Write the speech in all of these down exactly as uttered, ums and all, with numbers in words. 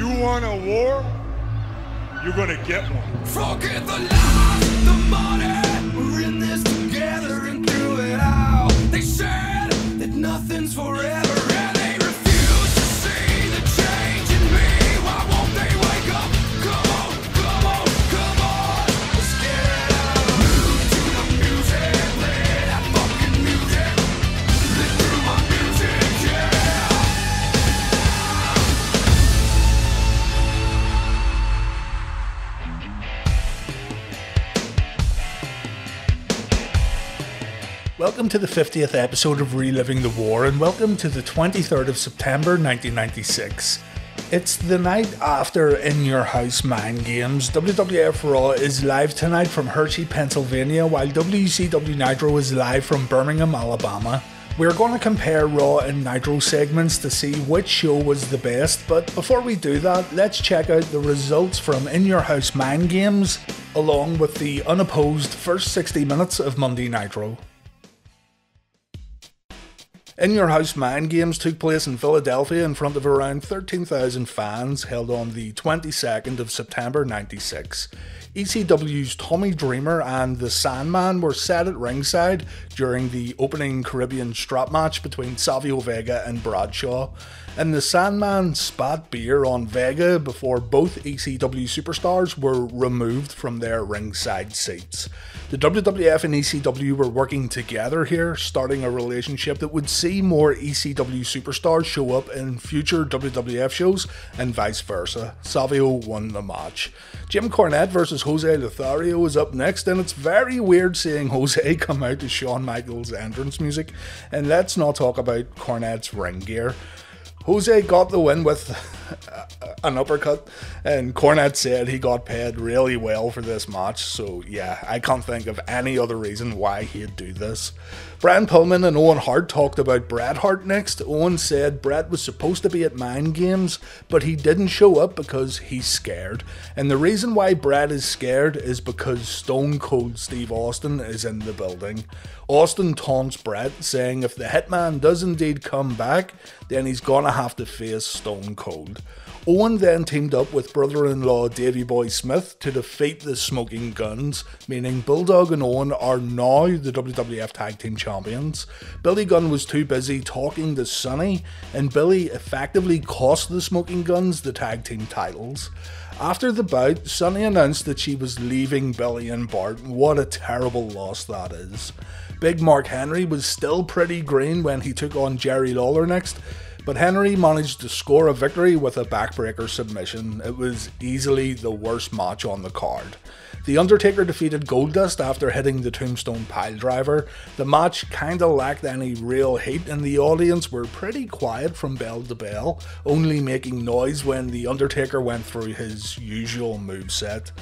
You want a war? You're gonna get one. Forget the lies, the money. We're in this together and through it all. They said that nothing's forever. Welcome to the fiftieth episode of Reliving the War, and welcome to the twenty-third of September nineteen ninety-six. It's the night after In Your House Mind Games. W W F Raw is live tonight from Hershey, Pennsylvania, while W C W Nitro is live from Birmingham, Alabama. We're going to compare Raw and Nitro segments to see which show was the best, but before we do that, let's check out the results from In Your House Mind Games, along with the unopposed first sixty minutes of Monday Nitro. In Your House Mind Games took place in Philadelphia in front of around thirteen thousand fans, held on the twenty-second of September ninety-six. E C W's Tommy Dreamer and The Sandman were set at ringside during the opening Caribbean strap match between Savio Vega and Bradshaw, and The Sandman spat beer on Vega before both E C W superstars were removed from their ringside seats. The W W F and E C W were working together here, starting a relationship that would see more E C W superstars show up in future W W F shows and vice versa. Savio won the match. Jim Cornette versus Jose Lothario is up next, and it's very weird seeing Jose come out to Shawn Michaels' entrance music, and let's not talk about Cornette's ring gear. Jose got the win with an uppercut, and Cornette said he got paid really well for this match, so yeah, I can't think of any other reason why he'd do this. Brian Pillman and Owen Hart talked about Bret Hart next. Owen said Bret was supposed to be at Mind Games, but he didn't show up because he's scared. And the reason why Bret is scared is because Stone Cold Steve Austin is in the building. Austin taunts Bret, saying if the Hitman does indeed come back, then he's gonna have to face Stone Cold. Owen then teamed up with brother-in-law Davey Boy Smith to defeat the Smoking Guns, meaning Bulldog and Owen are now the W W F Tag Team Champions. Billy Gunn was too busy talking to Sonny, and Billy effectively cost the Smoking Guns the Tag Team titles. After the bout, Sonny announced that she was leaving Billy and Bart. What a terrible loss that is. Big Mark Henry was still pretty green when he took on Jerry Lawler next, but Henry managed to score a victory with a backbreaker submission. It was easily the worst match on the card. The Undertaker defeated Goldust after hitting the Tombstone Piledriver. The match kinda lacked any real heat, and the audience were pretty quiet from bell to bell, only making noise when The Undertaker went through his usual moveset.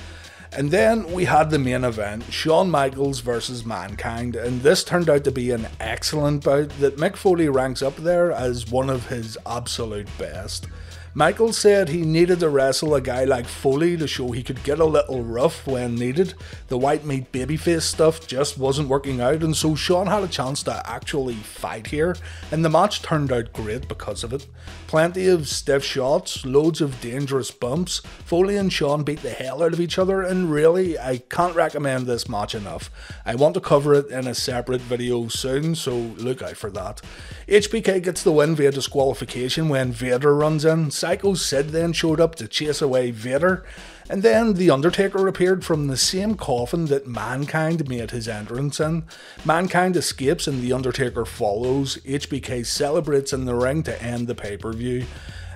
And then we had the main event, Shawn Michaels versus Mankind, and this turned out to be an excellent bout that Mick Foley ranks up there as one of his absolute best. Michaels said he needed to wrestle a guy like Foley to show he could get a little rough when needed. The white meat babyface stuff just wasn't working out, and so Shawn had a chance to actually fight here, and the match turned out great because of it. Plenty of stiff shots, loads of dangerous bumps. Foley and Shawn beat the hell out of each other, and really, I can't recommend this match enough. I want to cover it in a separate video soon, so look out for that. H B K gets the win via disqualification when Vader runs in. Psycho Sid then showed up to chase away Vader, and then The Undertaker appeared from the same coffin that Mankind made his entrance in. Mankind escapes and The Undertaker follows. H B K celebrates in the ring to end the pay-per-view.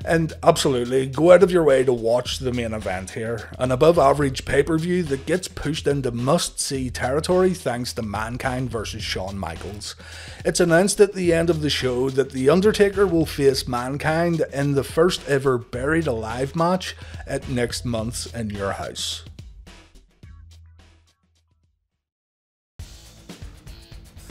And absolutely, go out of your way to watch the main event here. An above average pay-per-view that gets pushed into must-see territory thanks to Mankind versus Shawn Michaels. It's announced at the end of the show that The Undertaker will face Mankind in the first ever Buried Alive match at next month's In Your House.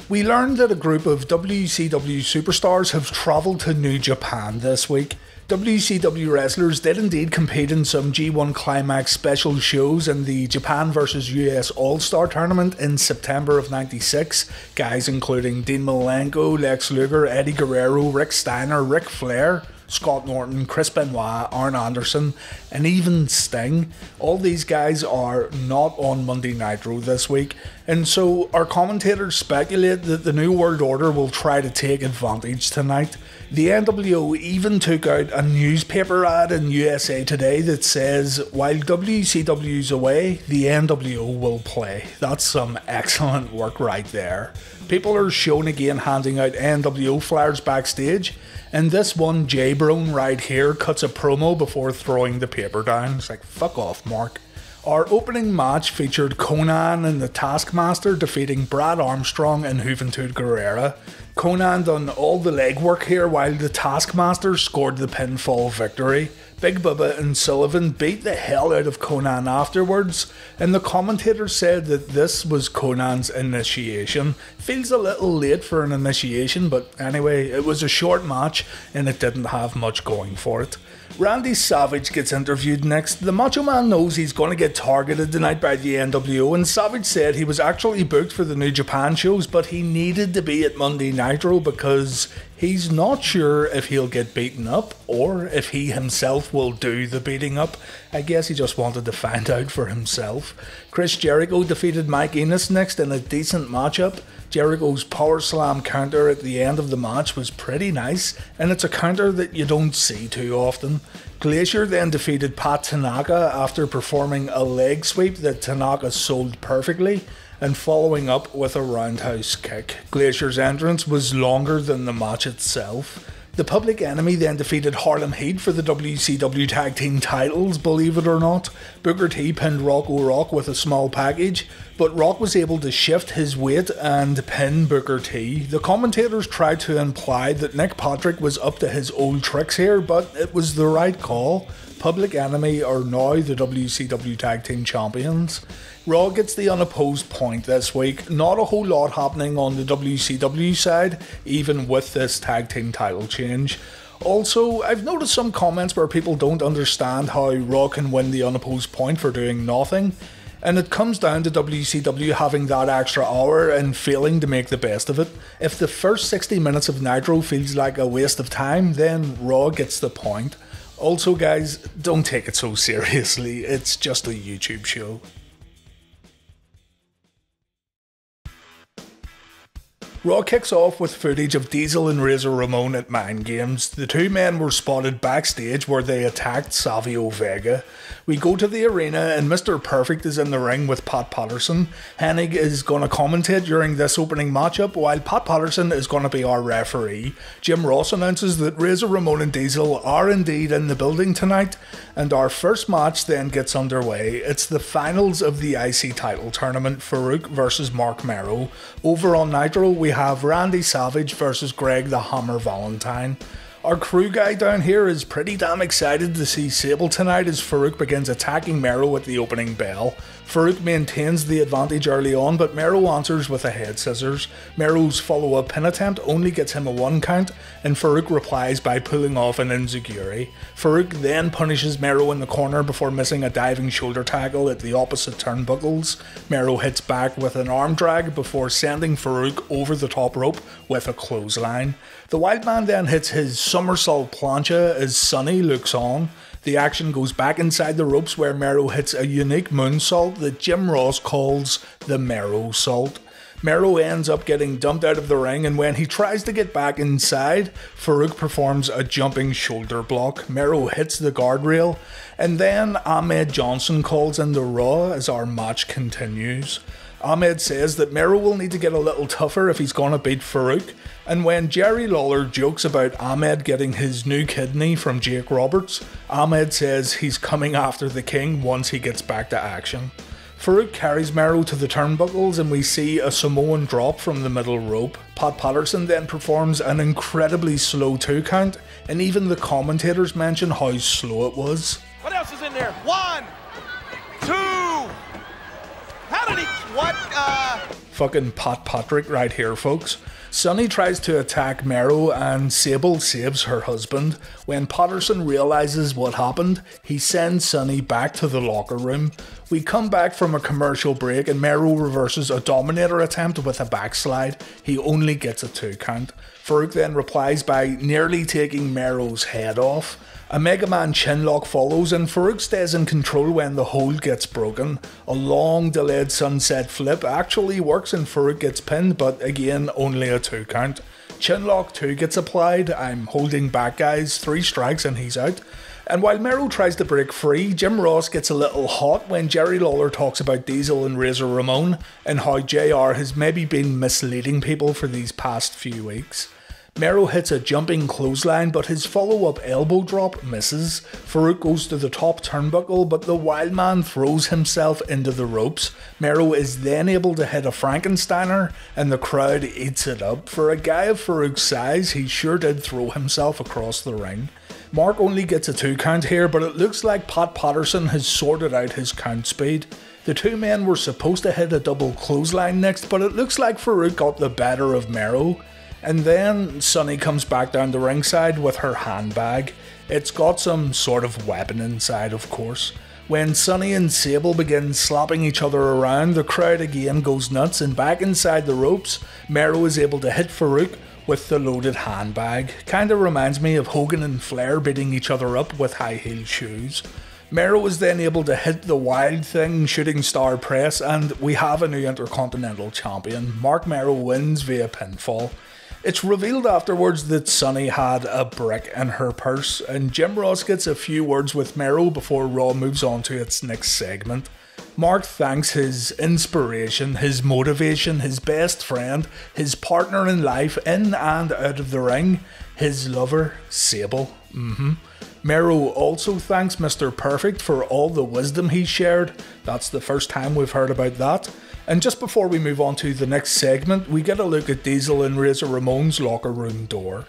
We learned that a group of W C W superstars have travelled to New Japan this week. W C W wrestlers did indeed compete in some G one Climax special shows in the Japan versus U S All-Star Tournament in September of ninety-six. Guys including Dean Malenko, Lex Luger, Eddie Guerrero, Rick Steiner, Ric Flair, Scott Norton, Chris Benoit, Arn Anderson, and even Sting. All these guys are not on Monday Nitro this week, and so our commentators speculate that the New World Order will try to take advantage tonight. The N W O even took out a newspaper ad in U S A Today that says, while W C W's away, the N W O will play. That's some excellent work right there. People are shown again handing out N W O flyers backstage, and this one J-Brone right here cuts a promo before throwing the paper down. It's like, fuck off, Mark. Our opening match featured Conan and the Taskmaster defeating Brad Armstrong and Juventud Guerrera. Conan done all the legwork here while the Taskmaster scored the pinfall victory. Big Bubba and Sullivan beat the hell out of Conan afterwards, and the commentator said that this was Conan's initiation. Feels a little late for an initiation, but anyway, it was a short match and it didn't have much going for it. Randy Savage gets interviewed next. The Macho Man knows he's going to get targeted tonight by the N W O, and Savage said he was actually booked for the New Japan shows, but he needed to be at Monday Nitro because he's not sure if he'll get beaten up or if he himself will do the beating up. I guess he just wanted to find out for himself. Chris Jericho defeated Mike Enos next in a decent matchup. Jericho's power slam counter at the end of the match was pretty nice, and it's a counter that you don't see too often. Glacier then defeated Pat Tanaka after performing a leg sweep that Tanaka sold perfectly, and following up with a roundhouse kick. Glacier's entrance was longer than the match itself. The Public Enemy then defeated Harlem Heat for the W C W Tag Team titles, believe it or not. Booker T pinned Rocco Rock with a small package, but Rock was able to shift his weight and pin Booker T. The commentators tried to imply that Nick Patrick was up to his old tricks here, but it was the right call. Public Enemy are now the W C W Tag Team Champions. Raw gets the unopposed point this week. Not a whole lot happening on the W C W side, even with this tag team title change. Also, I've noticed some comments where people don't understand how Raw can win the unopposed point for doing nothing, and it comes down to W C W having that extra hour and failing to make the best of it. If the first sixty minutes of Nitro feels like a waste of time, then Raw gets the point. Also guys, don't take it so seriously, it's just a YouTube show. Raw kicks off with footage of Diesel and Razor Ramon at Mind Games. The two men were spotted backstage where they attacked Savio Vega. We go to the arena and Mr Perfect is in the ring with Pat Patterson. Hennig is going to commentate during this opening matchup while Pat Patterson is going to be our referee. Jim Ross announces that Razor Ramon and Diesel are indeed in the building tonight, and our first match then gets underway. It's the finals of the I C title tournament, Farooq versus Mark Mero. Over on Nitro we have Randy Savage versus Greg the Hammer Valentine. Our crew guy down here is pretty damn excited to see Sable tonight as Farooq begins attacking Mero at the opening bell. Farooq maintains the advantage early on, but Mero answers with a head scissors. Mero's follow-up pin attempt only gets him a one count, and Farooq replies by pulling off an enziguri. Farooq then punishes Mero in the corner before missing a diving shoulder tackle at the opposite turnbuckles. Mero hits back with an arm drag before sending Farooq over the top rope with a clothesline. The Wild Man then hits his somersault plancha as Sonny looks on. The action goes back inside the ropes where Mero hits a unique moonsault that Jim Ross calls the Mero Salt. Mero ends up getting dumped out of the ring, and when he tries to get back inside, Farooq performs a jumping shoulder block. Mero hits the guardrail, and then Ahmed Johnson calls in the Raw as our match continues. Ahmed says that Mero will need to get a little tougher if he's gonna beat Farooq, and when Jerry Lawler jokes about Ahmed getting his new kidney from Jake Roberts, Ahmed says he's coming after the king once he gets back to action. Farooq carries Mero to the turnbuckles and we see a Samoan drop from the middle rope. Pat Patterson then performs an incredibly slow two count, and even the commentators mention how slow it was. What else is in there? One, two. How did he, what, uh... Fucking Pat Patrick right here, folks. Sonny tries to attack Mero and Sable saves her husband. When Patterson realizes what happened, he sends Sonny back to the locker room. We come back from a commercial break and Mero reverses a Dominator attempt with a backslide. He only gets a two count. Farooq then replies by nearly taking Mero's head off. A Mega Man chinlock follows and Farooq stays in control when the hold gets broken. A long delayed sunset flip actually works and Farooq gets pinned, but again only a two count. Chinlock two gets applied, I'm holding back guys, three strikes and he's out. And while Mero tries to break free, Jim Ross gets a little hot when Jerry Lawler talks about Diesel and Razor Ramon and how J R has maybe been misleading people for these past few weeks. Mero hits a jumping clothesline, but his follow-up elbow drop misses. Farooq goes to the top turnbuckle, but the wild man throws himself into the ropes. Mero is then able to hit a Frankensteiner, and the crowd eats it up. For a guy of Farooq's size, he sure did throw himself across the ring. Mark only gets a two count here, but it looks like Pat Patterson has sorted out his count speed. The two men were supposed to hit a double clothesline next, but it looks like Farooq got the better of Mero. And then Sonny comes back down the ringside with her handbag. It's got some sort of weapon inside, of course. When Sonny and Sable begin slapping each other around, the crowd again goes nuts, and back inside the ropes, Mero is able to hit Farooq with the loaded handbag. Kinda reminds me of Hogan and Flair beating each other up with high heel shoes. Mero is then able to hit the Wild Thing shooting star press, and we have a new Intercontinental Champion. Mark Mero wins via pinfall. It's revealed afterwards that Sonny had a brick in her purse, and Jim Ross gets a few words with Mero before Raw moves on to its next segment. Mark thanks his inspiration, his motivation, his best friend, his partner in life in and out of the ring, his lover, Sable. Mm-hmm. Mero also thanks Mister Perfect for all the wisdom he shared. That's the first time we've heard about that. And just before we move on to the next segment, we get a look at Diesel and Razor Ramon's locker room door.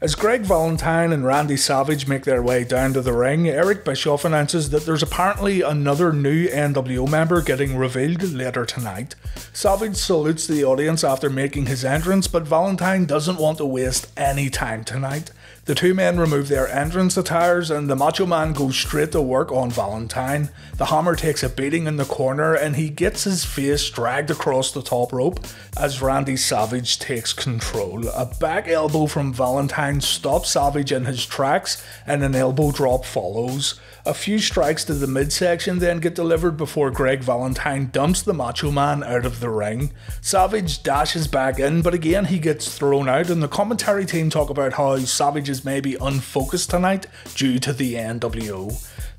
As Greg Valentine and Randy Savage make their way down to the ring, Eric Bischoff announces that there's apparently another new N W O member getting revealed later tonight. Savage salutes the audience after making his entrance, but Valentine doesn't want to waste any time tonight. The two men remove their entrance attires and the Macho Man goes straight to work on Valentine. The hammer takes a beating in the corner and he gets his face dragged across the top rope as Randy Savage takes control. A back elbow from Valentine stops Savage in his tracks and an elbow drop follows. A few strikes to the midsection then get delivered before Greg Valentine dumps the Macho Man out of the ring. Savage dashes back in, but again he gets thrown out, and the commentary team talk about how Savage is maybe unfocused tonight due to the N W O.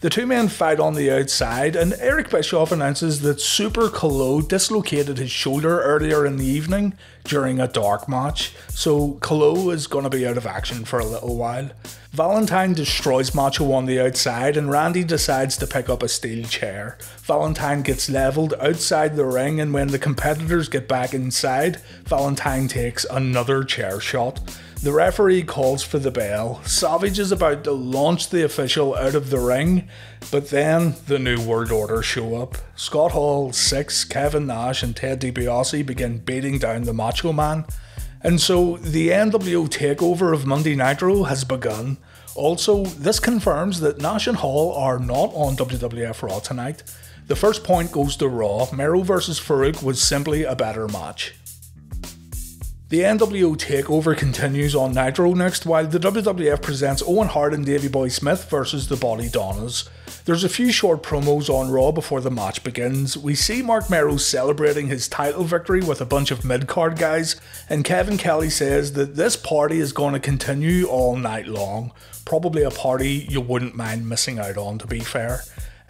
The two men fight on the outside, and Eric Bischoff announces that Super Kolo dislocated his shoulder earlier in the evening during a dark match, so Kolo is going to be out of action for a little while. Valentine destroys Macho on the outside and Randy decides to pick up a steel chair. Valentine gets levelled outside the ring, and when the competitors get back inside, Valentine takes another chair shot. The referee calls for the bell. Savage is about to launch the official out of the ring, but then the New World Order show up. Scott Hall, Six, Kevin Nash and Ted DiBiase begin beating down the Macho Man. And so the N W O takeover of Monday Nitro has begun. Also, this confirms that Nash and Hall are not on W W F Raw tonight. The first point goes to Raw. Mero versus Farooq was simply a better match. The N W O takeover continues on Nitro next, while the W W F presents Owen Hart and Davey Boy Smith versus the Body Donnas. There's a few short promos on Raw before the match begins. We see Mark Mero celebrating his title victory with a bunch of mid-card guys, and Kevin Kelly says that this party is going to continue all night long. Probably a party you wouldn't mind missing out on, to be fair.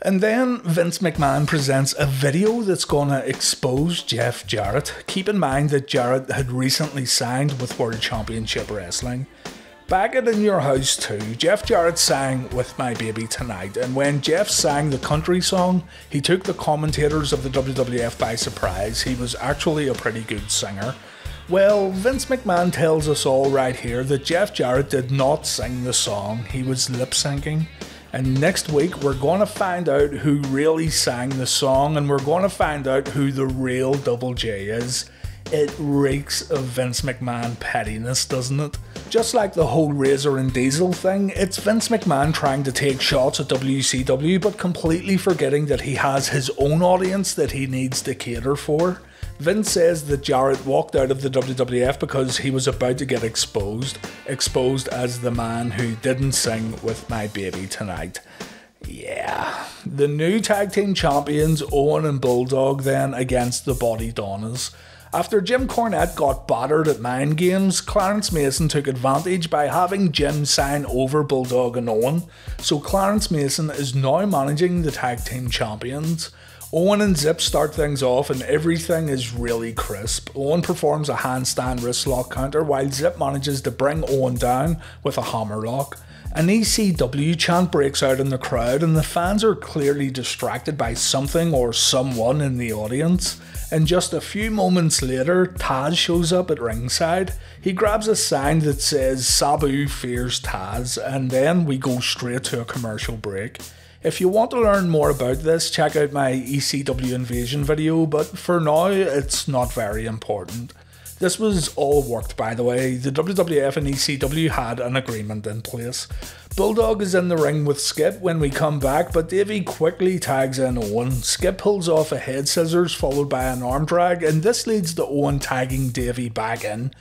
And then Vince McMahon presents a video that's gonna expose Jeff Jarrett. Keep in mind that Jarrett had recently signed with World Championship Wrestling. Back at In Your House two, Jeff Jarrett sang With My Baby Tonight, and when Jeff sang the country song, he took the commentators of the W W F by surprise. He was actually a pretty good singer. Well, Vince McMahon tells us all right here that Jeff Jarrett did not sing the song, he was lip-syncing. And next week we're going to find out who really sang the song, and we're going to find out who the real Double J is. It reeks of Vince McMahon pettiness, doesn't it? Just like the whole Razor and Diesel thing, it's Vince McMahon trying to take shots at W C W but completely forgetting that he has his own audience that he needs to cater for. Vince says that Jarrett walked out of the W W F because he was about to get exposed, exposed as the man who didn't sing with my baby tonight. Yeah. The new tag team champions, Owen and Bulldog, then against the Body Donnas. After Jim Cornette got battered at Mind Games, Clarence Mason took advantage by having Jim sign over Bulldog and Owen, so Clarence Mason is now managing the tag team champions. Owen and Zip start things off and everything is really crisp. Owen performs a handstand wrist lock counter while Zip manages to bring Owen down with a hammer lock. An E C W chant breaks out in the crowd and the fans are clearly distracted by something or someone in the audience. And just a few moments later, Taz shows up at ringside. He grabs a sign that says Sabu fears Taz, and then we go straight to a commercial break. If you want to learn more about this, check out my E C W Invasion video, but for now it's not very important. This was all worked, by the way. The W W F and E C W had an agreement in place. Bulldog is in the ring with Skip when we come back, but Davey quickly tags in Owen. Skip pulls off a head scissors followed by an arm drag, and this leads to Owen tagging Davey back in.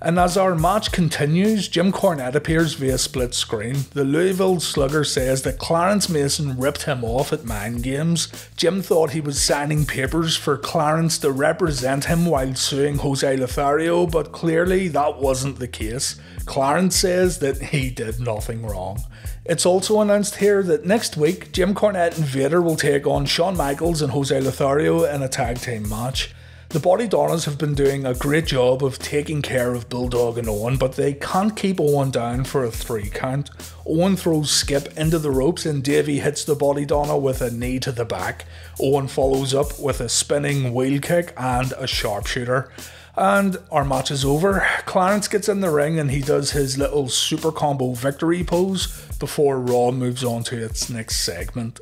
And as our match continues, Jim Cornette appears via split screen. The Louisville Slugger says that Clarence Mason ripped him off at Mind Games. Jim thought he was signing papers for Clarence to represent him while suing Jose Lothario, but clearly that wasn't the case. Clarence says that he did nothing wrong. It's also announced here that next week, Jim Cornette and Vader will take on Shawn Michaels and Jose Lothario in a tag team match. The Body Donnas have been doing a great job of taking care of Bulldog and Owen, but they can't keep Owen down for a three count. Owen throws Skip into the ropes and Davey hits the Body Donna with a knee to the back. Owen follows up with a spinning wheel kick and a sharpshooter. And our match is over. Clarence gets in the ring and he does his little super combo victory pose before Raw moves on to its next segment.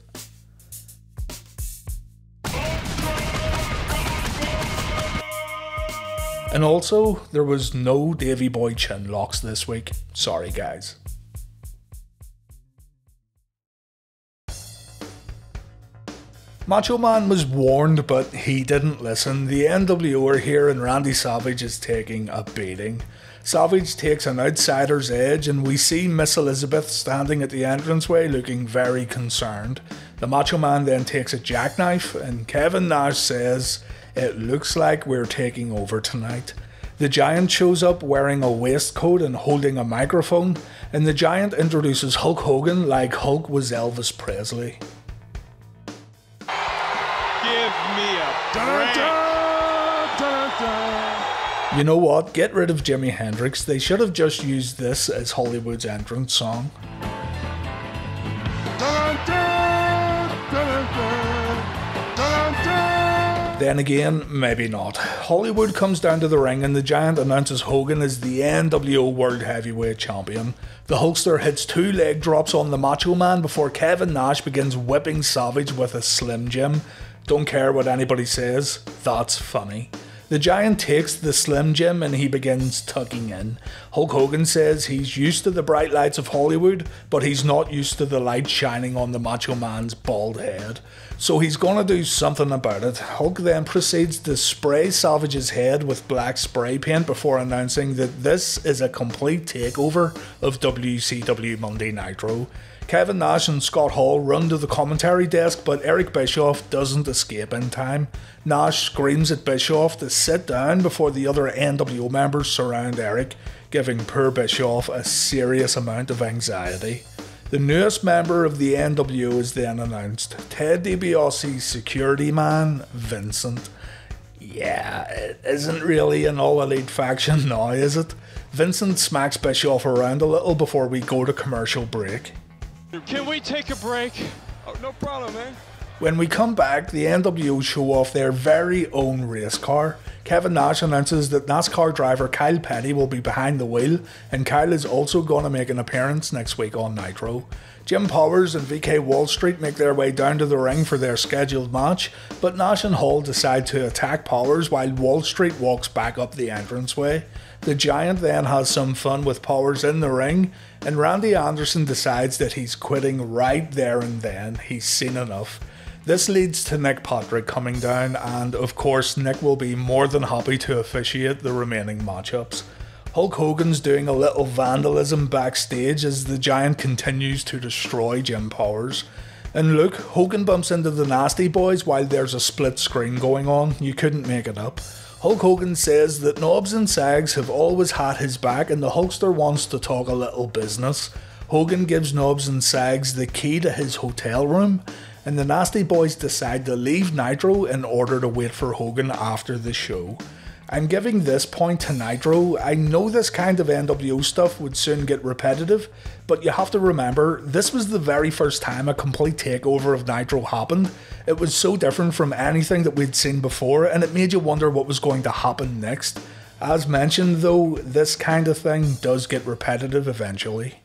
And also, there was no Davey Boy chin locks this week. Sorry guys. Macho Man was warned, but he didn't listen. The N W O are here and Randy Savage is taking a beating. Savage takes an outsider's edge and we see Miss Elizabeth standing at the entranceway looking very concerned. The Macho Man then takes a jackknife and Kevin Nash says, "It looks like we're taking over tonight." The Giant shows up wearing a waistcoat and holding a microphone, and the Giant introduces Hulk Hogan like Hulk was Elvis Presley. Give me a break. Dun, dun, dun, dun. You know what? Get rid of Jimi Hendrix. They should have just used this as Hollywood's entrance song. Dun, dun, dun, dun, dun, dun. Then again, maybe not. Hollywood comes down to the ring and the Giant announces Hogan as the N W O World Heavyweight Champion. The Hulkster hits two leg drops on the Macho Man before Kevin Nash begins whipping Savage with a Slim Jim. Don't care what anybody says, that's funny. The Giant takes the Slim Jim and he begins tucking in. Hulk Hogan says he's used to the bright lights of Hollywood, but he's not used to the light shining on the Macho Man's bald head. So he's gonna do something about it. Hulk then proceeds to spray Savage's head with black spray paint before announcing that this is a complete takeover of W C W Monday Nitro. Kevin Nash and Scott Hall run to the commentary desk, but Eric Bischoff doesn't escape in time. Nash screams at Bischoff to sit down before the other N W O members surround Eric, giving poor Bischoff a serious amount of anxiety. The newest member of the N W O is then announced, Ted DiBiase's security man, Vincent. Yeah, it isn't really an all-elite faction now, is it? Vincent smacks Bischoff around a little before we go to commercial break. Can we take a break? Oh, no problem, man. When we come back, the N W O show off their very own race car. Kevin Nash announces that NASCAR driver Kyle Petty will be behind the wheel, and Kyle is also going to make an appearance next week on Nitro. Jim Powers and V K Wall Street make their way down to the ring for their scheduled match, but Nash and Hall decide to attack Powers while Wall Street walks back up the entranceway. The Giant then has some fun with Powers in the ring, and Randy Anderson decides that he's quitting right there and then. He's seen enough. This leads to Nick Patrick coming down, and of course Nick will be more than happy to officiate the remaining matchups. Hulk Hogan's doing a little vandalism backstage as the Giant continues to destroy Jim Powers. And look, Hogan bumps into the Nasty Boys while there's a split screen going on. You couldn't make it up. Hulk Hogan says that Nobbs and Sags have always had his back and the Hulkster wants to talk a little business. Hogan gives Nobbs and Sags the key to his hotel room, and the Nasty Boys decide to leave Nitro in order to wait for Hogan after the show. I'm giving this point to Nitro. I know this kind of N W O stuff would soon get repetitive, but you have to remember, this was the very first time a complete takeover of Nitro happened. It was so different from anything that we'd seen before, and it made you wonder what was going to happen next. As mentioned though, this kind of thing does get repetitive eventually.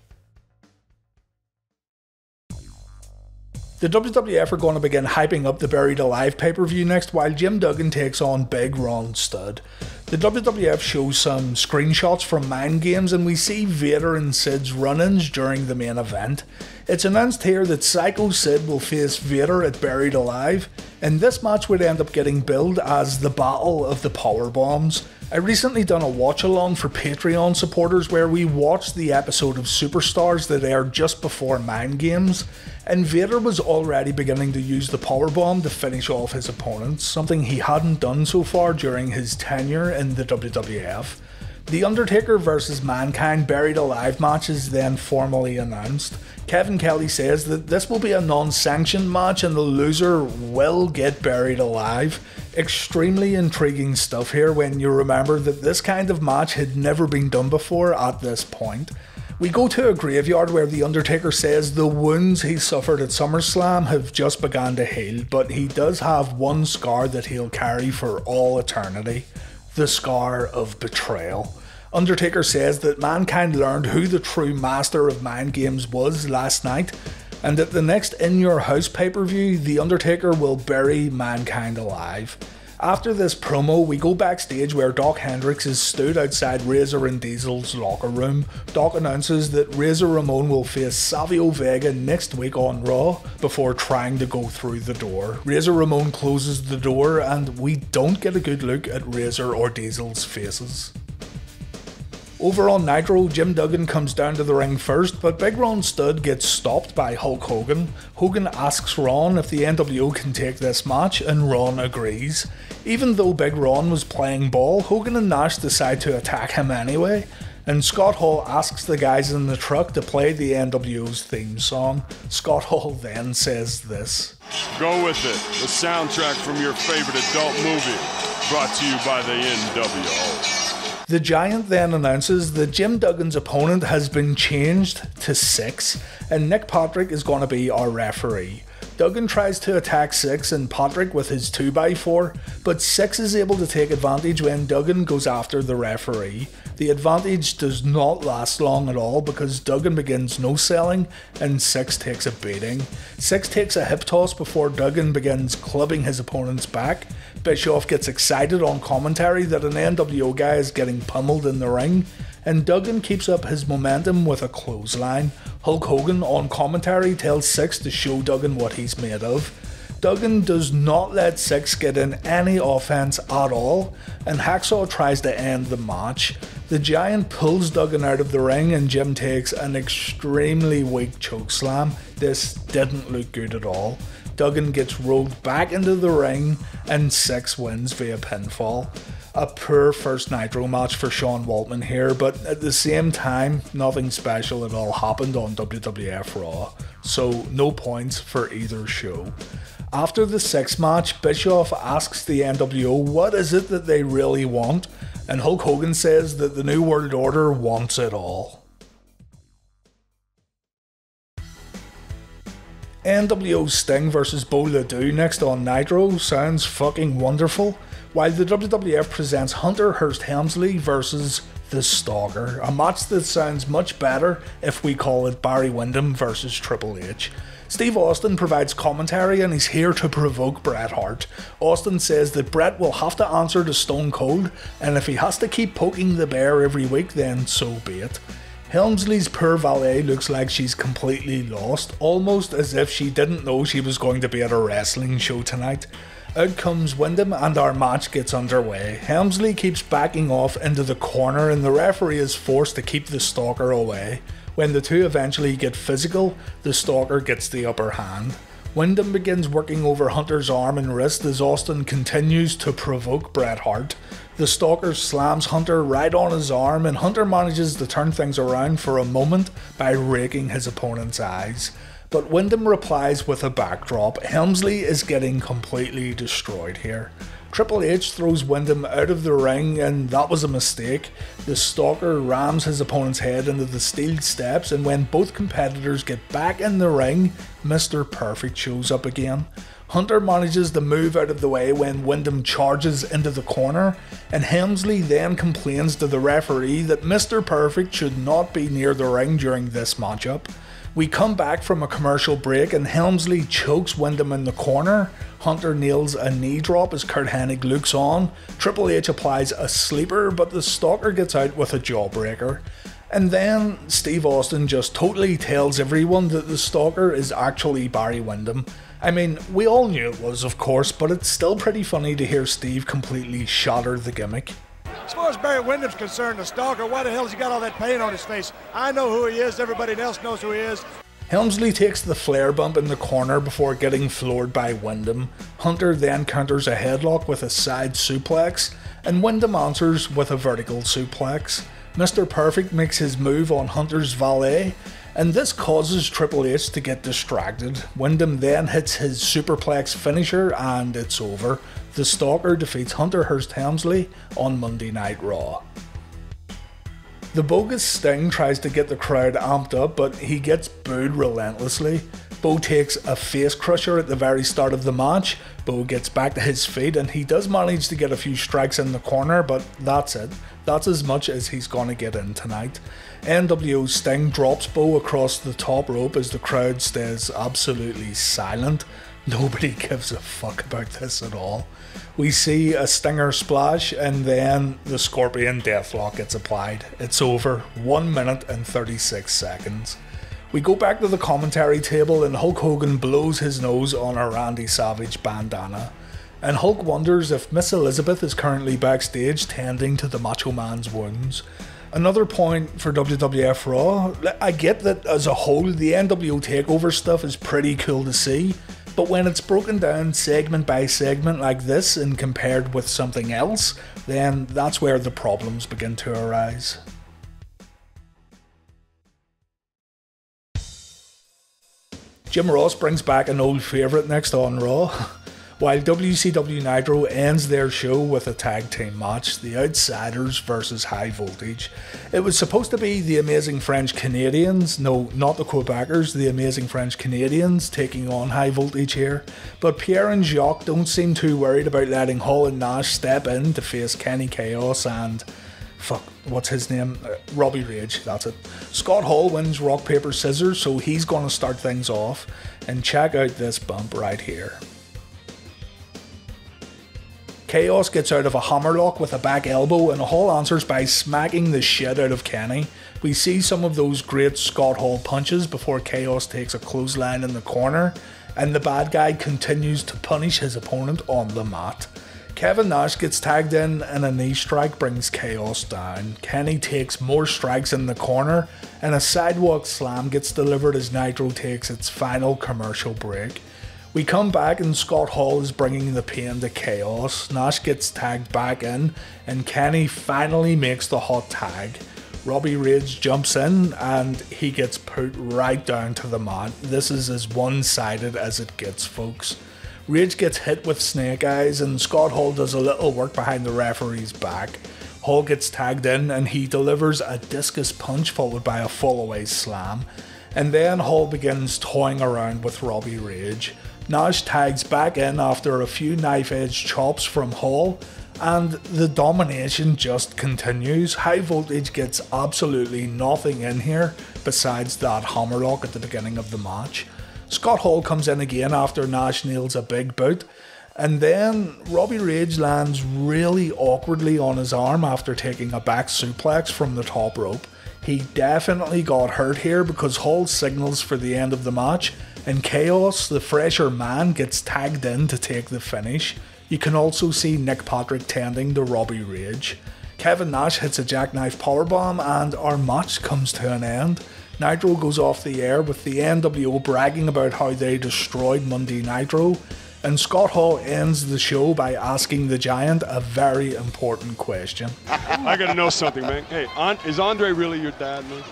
The W W F are going to begin hyping up the Buried Alive pay-per-view next while Jim Duggan takes on Big Ron Studd. The W W F shows some screenshots from Mind Games and we see Vader and Sid's run-ins during the main event. It's announced here that Psycho Sid will face Vader at Buried Alive, and this match would end up getting billed as the Battle of the Power Bombs. I recently done a watch along for Patreon supporters where we watched the episode of Superstars that aired just before Mind Games, and Vader was already beginning to use the powerbomb to finish off his opponents, something he hadn't done so far during his tenure in the W W F. The Undertaker versus Mankind Buried Alive match is then formally announced. Kevin Kelly says that this will be a non-sanctioned match and the loser will get buried alive. Extremely intriguing stuff here when you remember that this kind of match had never been done before at this point. We go to a graveyard where The Undertaker says the wounds he suffered at SummerSlam have just begun to heal, but he does have one scar that he'll carry for all eternity. The scar of betrayal. Undertaker says that Mankind learned who the true master of Mind Games was last night, and at the next In Your House pay-per-view, The Undertaker will bury Mankind alive. After this promo, we go backstage where Doc Hendricks is stood outside Razor and Diesel's locker room. Doc announces that Razor Ramon will face Savio Vega next week on Raw before trying to go through the door. Razor Ramon closes the door and we don't get a good look at Razor or Diesel's faces. Over on Nitro, Jim Duggan comes down to the ring first, but Big Ron Studd gets stopped by Hulk Hogan. Hogan asks Ron if the N W O can take this match, and Ron agrees. Even though Big Ron was playing ball, Hogan and Nash decide to attack him anyway, and Scott Hall asks the guys in the truck to play the N W O's theme song. Scott Hall then says this. Go with it, the soundtrack from your favorite adult movie, brought to you by the N W O. The Giant then announces that Jim Duggan's opponent has been changed to Six, and Nick Patrick is going to be our referee. Duggan tries to attack Six and Patrick with his two by four, but Six is able to take advantage when Duggan goes after the referee. The advantage does not last long at all because Duggan begins no-selling and Six takes a beating. Six takes a hip toss before Duggan begins clubbing his opponent's back. Bischoff gets excited on commentary that an N W O guy is getting pummeled in the ring, and Duggan keeps up his momentum with a clothesline. Hulk Hogan on commentary tells Six to show Duggan what he's made of. Duggan does not let Six get in any offense at all, and Hacksaw tries to end the match. The Giant pulls Duggan out of the ring and Jim takes an extremely weak chokeslam. This didn't look good at all. Duggan gets rolled back into the ring and Six wins via pinfall. A poor first Nitro match for Sean Waltman here, but at the same time, nothing special at all happened on W W F Raw, so no points for either show. After the Six match, Bischoff asks the N W O what is it that they really want, and Hulk Hogan says that the New World Order wants it all. N W O Sting versus Bo LeDoux next on Nitro sounds fucking wonderful, while the W W F presents Hunter Hearst Helmsley versus The Stalker, a match that sounds much better if we call it Barry Windham versus Triple H. Steve Austin provides commentary and he's here to provoke Bret Hart. Austin says that Bret will have to answer to Stone Cold, and if he has to keep poking the bear every week, then so be it. Helmsley's poor valet looks like she's completely lost, almost as if she didn't know she was going to be at a wrestling show tonight. Out comes Wyndham and our match gets underway. Helmsley keeps backing off into the corner and the referee is forced to keep the stalker away. When the two eventually get physical, the stalker gets the upper hand. Wyndham begins working over Hunter's arm and wrist as Austin continues to provoke Bret Hart. The stalker slams Hunter right on his arm and Hunter manages to turn things around for a moment by raking his opponent's eyes. But Wyndham replies with a backdrop. Helmsley is getting completely destroyed here. Triple H throws Wyndham out of the ring and that was a mistake. The stalker rams his opponent's head into the steel steps and when both competitors get back in the ring, Mister Perfect shows up again. Hunter manages to move out of the way when Wyndham charges into the corner and Helmsley then complains to the referee that Mister Perfect should not be near the ring during this matchup. We come back from a commercial break and Helmsley chokes Wyndham in the corner. Hunter nails a knee drop as Kurt Hennig looks on. Triple H applies a sleeper but the stalker gets out with a jawbreaker. And then Steve Austin just totally tells everyone that the stalker is actually Barry Wyndham. I mean, we all knew it was, of course, but it's still pretty funny to hear Steve completely shatter the gimmick. As far as Barry Wyndham's concerned, the stalker, why the hell's he got all that paint on his face? I know who he is, everybody else knows who he is. Helmsley takes the flare bump in the corner before getting floored by Wyndham. Hunter then counters a headlock with a side suplex, and Wyndham answers with a vertical suplex. Mister Perfect makes his move on Hunter's valet, and this causes Triple H to get distracted. Wyndham then hits his superplex finisher and it's over. The Stalker defeats Hunter Hearst Helmsley on Monday Night Raw. The bogus Sting tries to get the crowd amped up but he gets booed relentlessly. Bo takes a face crusher at the very start of the match. Bo gets back to his feet and he does manage to get a few strikes in the corner, but that's it. That's as much as he's gonna get in tonight. N W O Sting drops Bo across the top rope as the crowd stays absolutely silent. Nobody gives a fuck about this at all. We see a Stinger splash and then the Scorpion Deathlock gets applied. It's over. one minute and thirty-six seconds. We go back to the commentary table and Hulk Hogan blows his nose on a Randy Savage bandana. And Hulk wonders if Miss Elizabeth is currently backstage tending to the Macho Man's wounds. Another point for W W F Raw, I get that as a whole the N W O TakeOver stuff is pretty cool to see, but when it's broken down segment by segment like this and compared with something else, then that's where the problems begin to arise. Jim Ross brings back an old favourite next on Raw, while W C W Nitro ends their show with a tag team match, The Outsiders versus High Voltage. It was supposed to be the Amazing French Canadians, no, not the Quebecers, the Amazing French Canadians taking on High Voltage here, but Pierre and Jacques don't seem too worried about letting Hall and Nash step in to face Kenny Chaos and... fuck, what's his name? Uh, Robbie Rage, that's it. Scott Hall wins rock, paper, scissors, so he's going to start things off. And check out this bump right here. Chaos gets out of a hammerlock with a back elbow and Hall answers by smacking the shit out of Kenny. We see some of those great Scott Hall punches before Chaos takes a clothesline in the corner and the bad guy continues to punish his opponent on the mat. Kevin Nash gets tagged in and a knee strike brings Chaos down. Kenny takes more strikes in the corner and a sidewalk slam gets delivered as Nitro takes its final commercial break. We come back and Scott Hall is bringing the pain to Chaos. Nash gets tagged back in and Kenny finally makes the hot tag. Robbie Rage jumps in and he gets put right down to the mat. This is as one-sided as it gets, folks. Rage gets hit with snake eyes and Scott Hall does a little work behind the referee's back. Hall gets tagged in and he delivers a discus punch followed by a fallaway slam. And then Hall begins toying around with Robbie Rage. Nash tags back in after a few knife edge chops from Hall and the domination just continues. High Voltage gets absolutely nothing in here besides that hammerlock at the beginning of the match. Scott Hall comes in again after Nash nails a big boot and then Robbie Rage lands really awkwardly on his arm after taking a back suplex from the top rope. He definitely got hurt here because Hall signals for the end of the match, and Chaos, the fresher man, gets tagged in to take the finish. You can also see Nick Patrick tending to Robbie Rage. Kevin Nash hits a jackknife powerbomb and our match comes to an end. Nitro goes off the air with the N W O bragging about how they destroyed Monday Nitro, and Scott Hall ends the show by asking the Giant a very important question. I gotta know something, man. Hey, is Andre really your dad, man?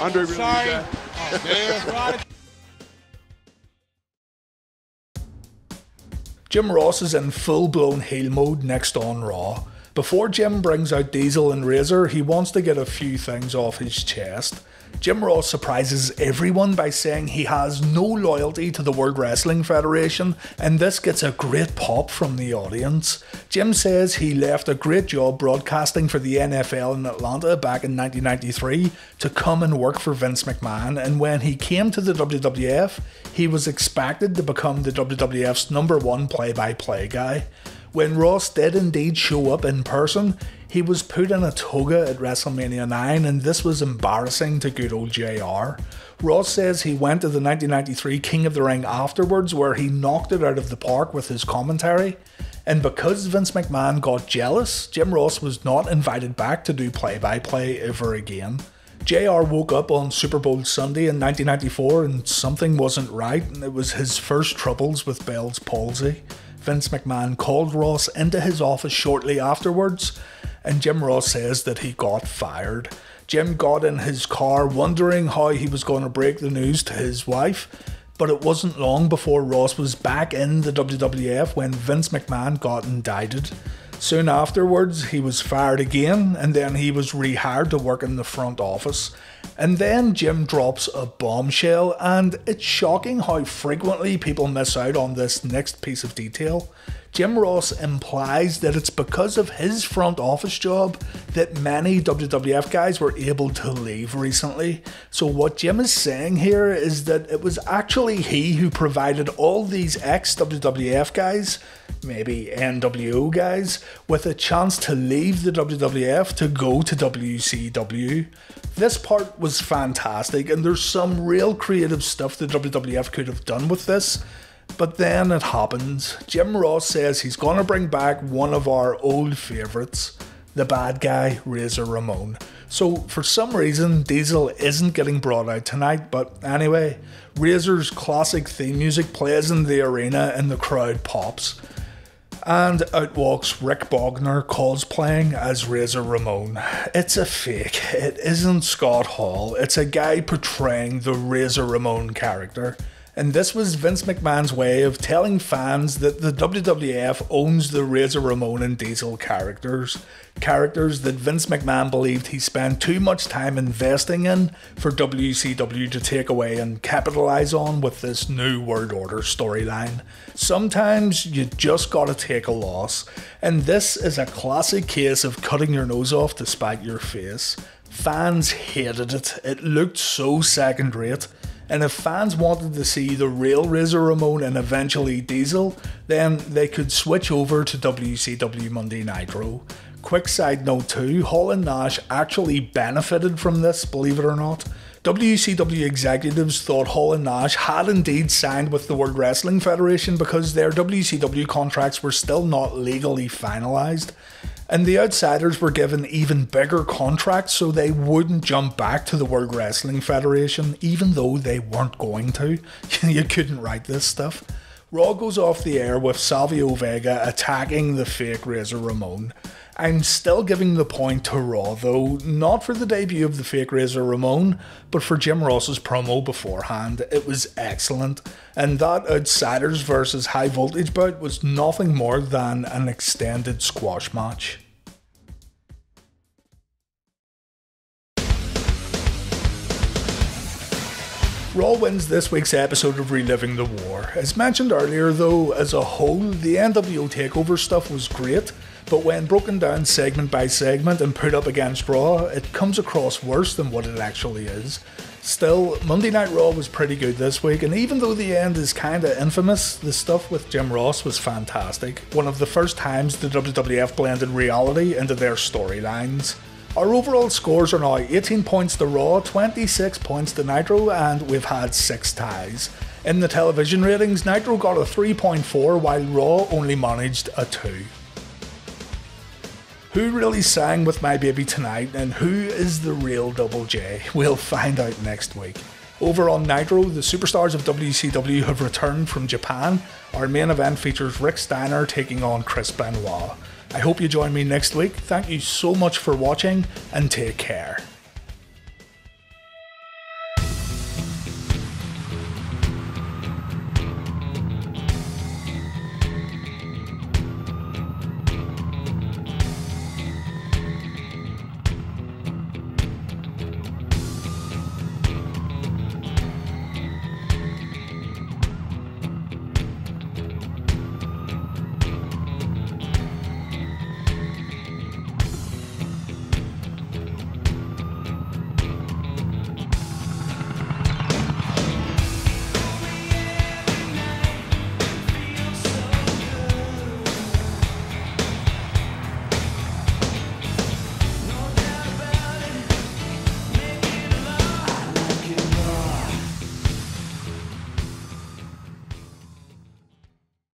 Andre really Sorry. your dad? Oh, man. Jim Ross is in full-blown heel mode next on Raw. Before Jim brings out Diesel and Razor, he wants to get a few things off his chest. Jim Ross surprises everyone by saying he has no loyalty to the World Wrestling Federation, and this gets a great pop from the audience. Jim says he left a great job broadcasting for the N F L in Atlanta back in nineteen ninety-three to come and work for Vince McMahon, and when he came to the W W F, he was expected to become the W W F's number one play-by-play guy. When Ross did indeed show up in person, he was put in a toga at WrestleMania nine, and this was embarrassing to good old J R. Ross says he went to the nineteen ninety-three King of the Ring afterwards, where he knocked it out of the park with his commentary, and because Vince McMahon got jealous, Jim Ross was not invited back to do play-by-play ever again. J R woke up on Super Bowl Sunday in nineteen ninety-four and something wasn't right, and it was his first troubles with Bell's palsy. Vince McMahon called Ross into his office shortly afterwards, and Jim Ross says that he got fired. Jim got in his car wondering how he was going to break the news to his wife, but it wasn't long before Ross was back in the W W F when Vince McMahon got indicted. Soon afterwards, he was fired again, and then he was rehired to work in the front office. And then Jim drops a bombshell, and it's shocking how frequently people miss out on this next piece of detail. Jim Ross implies that it's because of his front office job that many W W F guys were able to leave recently. So what Jim is saying here is that it was actually he who provided all these ex-W W F guys, maybe N W O guys, with a chance to leave the W W F to go to W C W. This part was fantastic, and there's some real creative stuff the W W F could have done with this, but then it happens. Jim Ross says he's gonna bring back one of our old favourites, the bad guy, Razor Ramon. So for some reason, Diesel isn't getting brought out tonight, but anyway, Razor's classic theme music plays in the arena and the crowd pops. And out walks Rick Bogner cosplaying as Razor Ramon. It's a fake, it isn't Scott Hall, it's a guy portraying the Razor Ramon character. And this was Vince McMahon's way of telling fans that the W W F owns the Razor Ramon and Diesel characters. Characters that Vince McMahon believed he spent too much time investing in for W C W to take away and capitalize on with this New World Order storyline. Sometimes you just gotta take a loss, and this is a classic case of cutting your nose off to spite your face. Fans hated it, it looked so second rate. And if fans wanted to see the real Razor Ramon and eventually Diesel, then they could switch over to W C W Monday Nitro. Quick side note too, Hall and Nash actually benefited from this, believe it or not. W C W executives thought Hall and Nash had indeed signed with the World Wrestling Federation because their W C W contracts were still not legally finalised. And the Outsiders were given even bigger contracts so they wouldn't jump back to the World Wrestling Federation, even though they weren't going to. You couldn't write this stuff. Raw goes off the air with Savio Vega attacking the fake Razor Ramon. I'm still giving the point to Raw though, not for the debut of the fake Razor Ramon, but for Jim Ross's promo beforehand. It was excellent, and that Outsiders versus High Voltage bout was nothing more than an extended squash match. Raw wins this week's episode of Reliving the War. As mentioned earlier though, as a whole, the N W O TakeOver stuff was great, but when broken down segment by segment and put up against Raw, it comes across worse than what it actually is. Still, Monday Night Raw was pretty good this week, and even though the end is kinda infamous, the stuff with Jim Ross was fantastic. One of the first times the W W F blended reality into their storylines. Our overall scores are now eighteen points to Raw, twenty-six points to Nitro, and we've had six ties. In the television ratings, Nitro got a three point four while Raw only managed a two. Who really sang with My Baby Tonight and who is the real Double J? We'll find out next week. Over on Nitro, the superstars of W C W have returned from Japan. Our main event features Rick Steiner taking on Chris Benoit. I hope you join me next week. Thank you so much for watching and take care.